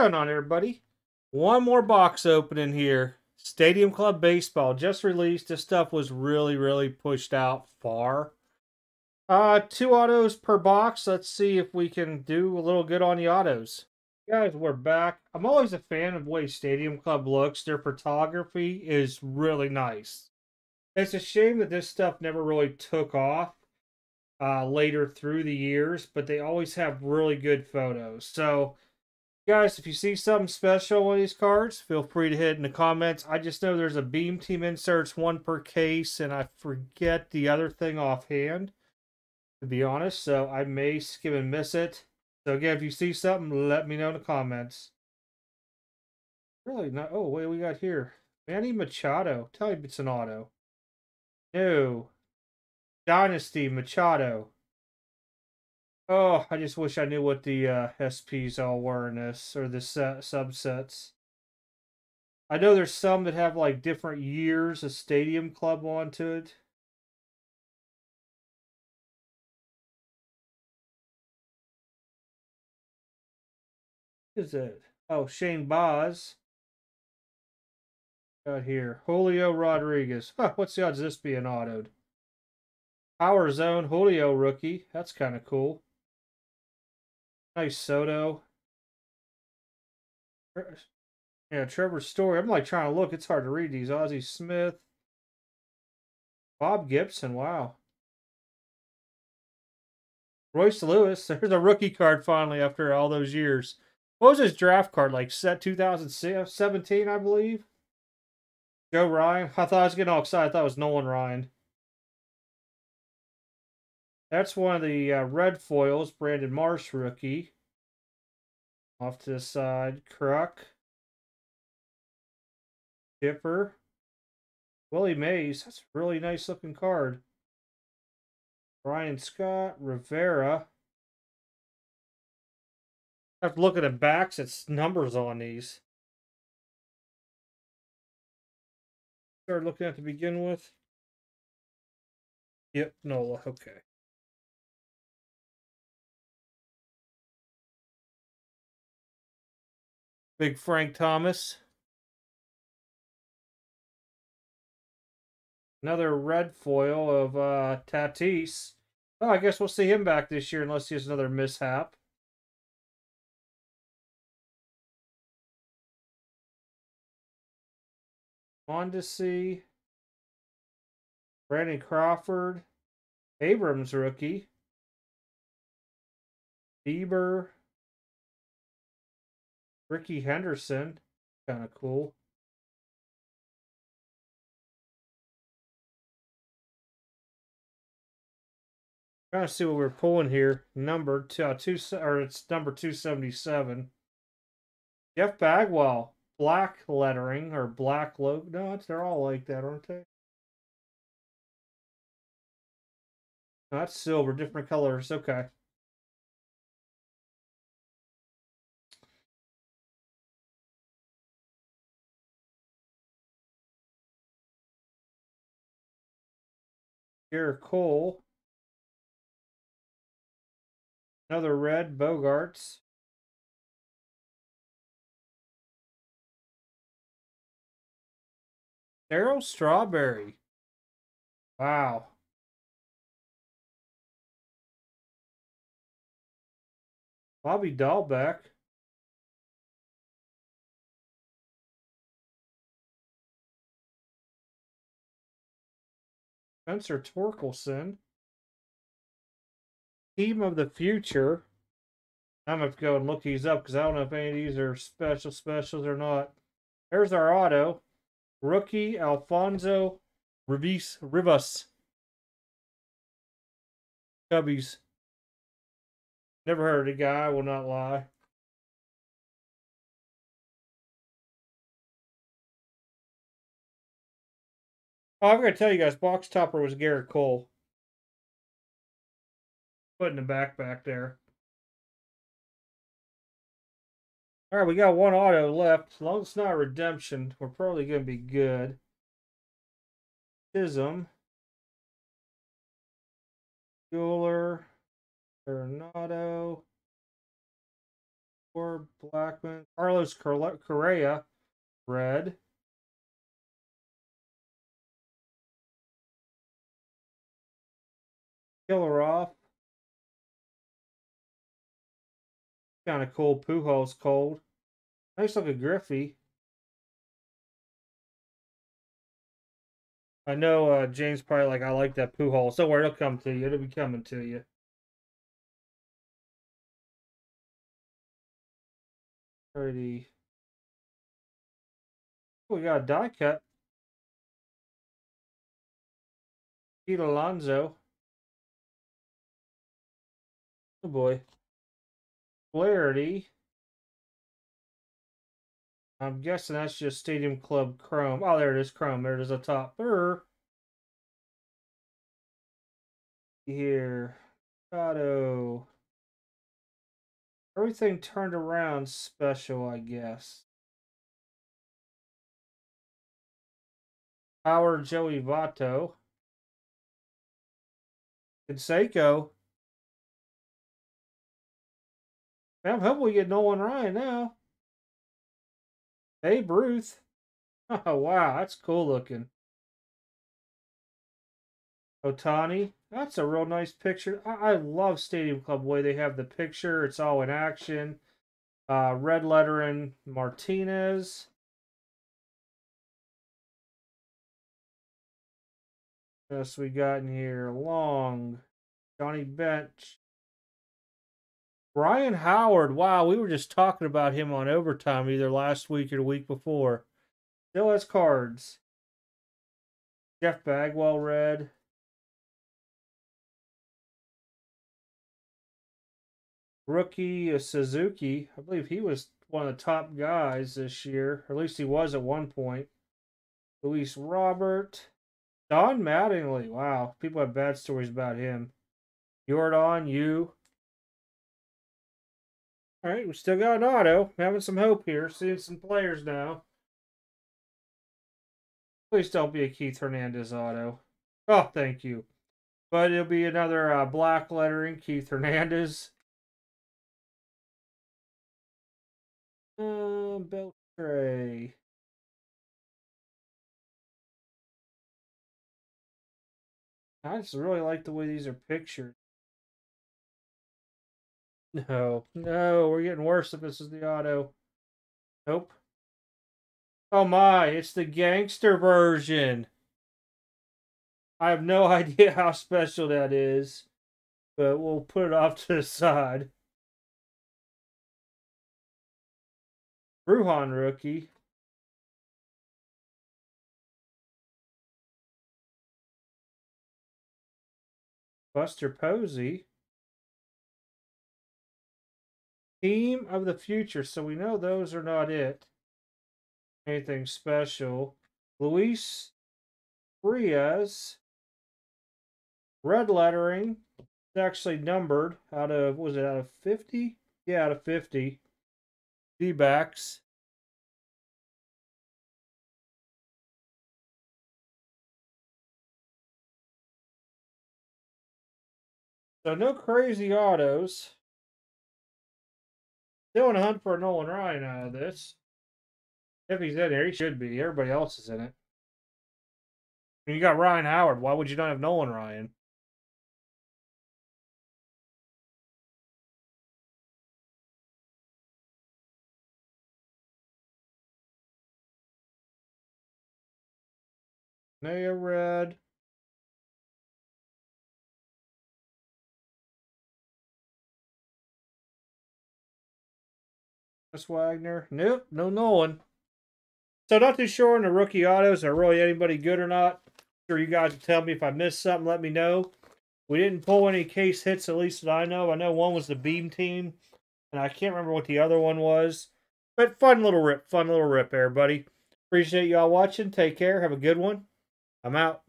going on, everybody? One more box opening here. Stadium Club Baseball just released. This stuff was really, really pushed out far. 2 autos per box. Let's see if we can do a little good on the autos. Guys, we're back. I'm always a fan of the way Stadium Club looks. Their photography is really nice. It's a shame that this stuff never really took off later through the years, but they always have really good photos. So, guys, if you see something special on these cards, feel free to hit in the comments. I just know there's a Beam Team inserts, 1 per case, and I forget the other thing offhand, to be honest, so I may skip and miss it. So, again, if you see something, let me know in the comments. Really not. Oh, what do we got here? Manny Machado. Tell me it's an auto. No. Dynasty Machado. Oh, I just wish I knew what the SPs all were in this, or the subsets. I know there's some that have like different years of Stadium Club onto it. What is it? Oh, Shane Baz. Got here Julio Rodriguez. Huh, what's the odds of this being autoed? Power Zone Julio rookie. That's kind of cool. Nice Soto. Yeah, Trevor Story. I'm like trying to look. It's hard to read these. Ozzie Smith. Bob Gibson. Wow. Royce Lewis. There's a rookie card finally after all those years. What was his draft card? Like set 2017, I believe. Joe Ryan. I thought I was getting all excited. I thought it was Nolan Ryan. That's one of the red foils. Brandon Marsh rookie. Off to the side. Kruk. Dipper. Willie Mays. That's a really nice looking card. Brian Scott. Rivera. I have to look at the backs. It's numbers on these. Started looking at to begin with. Yep, Nola. Okay. Big Frank Thomas. Another red foil of Tatis. Oh, I guess we'll see him back this year unless he has another mishap. Mondesi. Brandon Crawford. Abrams rookie. Bieber. Ricky Henderson, kind of cool. Trying to see what we're pulling here. Number it's number 277. Jeff Bagwell, black lettering or black logo. No, they're all like that, aren't they? No, that's silver, different colors. Okay. Garrett Cole. Another red, Bogarts. Darrell Strawberry. Wow. Bobby Dahlbeck. Spencer Torkelson. Team of the Future. I'm going to have to go and look these up because I don't know if any of these are specials or not. There's our auto. Rookie Alfonso Rivas. Cubbies. Never heard of the guy, I will not lie. Oh, I'm going to tell you guys, box topper was Garrett Cole. Putting the back there. All right, we got one auto left. As long as it's not redemption, we're probably going to be good. Chisholm. Bueller. Bernardo. for Blackman. Carlos Correa, red. Killer off. Kind of cool. Pujols cold. Nice look at Griffey. I know James probably like, I like that Pujols. Don't worry, it'll come to you. It'll be coming to you. Pretty. Oh, we got a die cut. Pete Alonso. Oh boy. Flaherty. I'm guessing that's just Stadium Club Chrome. Oh, there it is, Chrome. There it is up top. Here. Machado. Everything turned around special, I guess. Howard, Joey Votto. And Seiko. Man, I'm hoping we get Nolan Ryan now. Babe Ruth. Oh, wow, that's cool looking. Otani. That's a real nice picture. I love Stadium Club, the way they have the picture. It's all in action. Red lettering, Martinez. What else we got in here? Long. Johnny Bench. Brian Howard, wow, we were just talking about him on Overtime either last week or the week before. Still has cards. Jeff Bagwell, red. Rookie Suzuki, I believe he was one of the top guys this year, or at least he was at one point. Luis Robert. Don Mattingly, wow, people have bad stories about him. Jordan, you. All right, we still got an auto. Having some hope here. Seeing some players now. Please don't be a Keith Hernandez auto. Oh, thank you. But it'll be another black lettering Keith Hernandez. Beltray. I just really like the way these are pictured. No, no, we're getting worse if this is the auto. Nope. Oh my, it's the gangster version. I have no idea how special that is, but we'll put it off to the side. Bruhan rookie. Buster Posey. Team of the future, so we know those are not it. Anything special. Luis Frias. Red lettering. It's actually numbered out of, was it out of 50? Yeah, out of 50. D-backs. So no crazy autos. Still in a hunt for a Nolan Ryan out of this. If he's in there, he should be. Everybody else is in it. And you got Ryan Howard. Why would you not have Nolan Ryan? Naya red. Chris Wagner. Nope, no Nolan. So not too sure on the rookie autos are really anybody good or not. I'm sure you guys will tell me if I missed something, let me know. We didn't pull any case hits, at least that I know. I know one was the Beam team, and I can't remember what the other one was. But fun little rip, everybody. Appreciate y'all watching. Take care. Have a good one. I'm out.